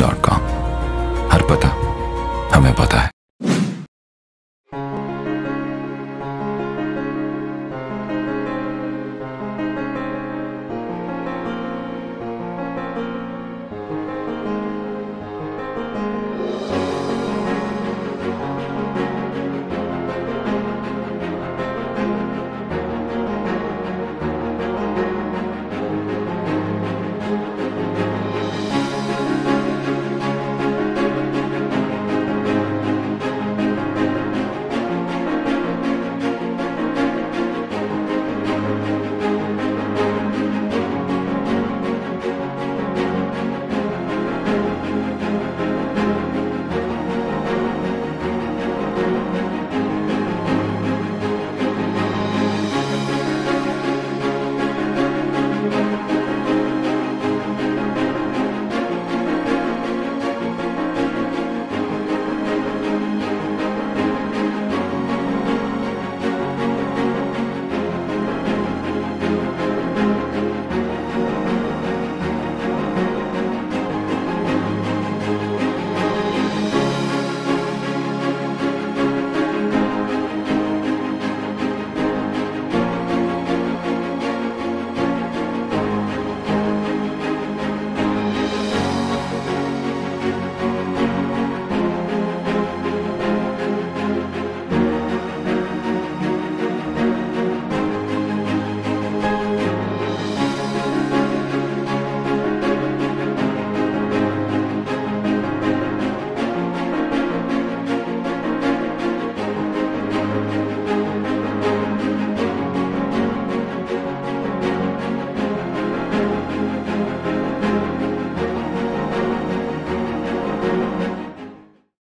Zameen.com.